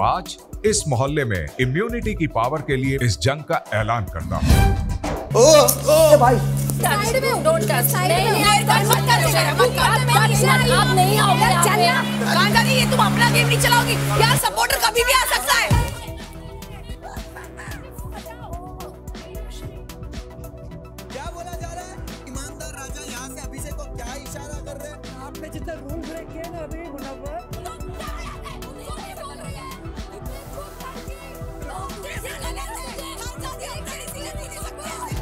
तो आज इस मोहल्ले में इम्यूनिटी की पावर के लिए इस जंग का ऐलान करता हूँ। साइड में डोंट टच। नहीं मत आप नहीं आओगे गांजा नहीं, ये तुम अपना गेम नहीं चलाओगी यार। सपोर्टर कभी भी आ सकता है। क्या बोला जा रहा है? ईमानदार राजा यहाँ से अभिषेक को क्या इशारा कर रहे हैं? आपने जितना रूल ब्रेक किया ना अभी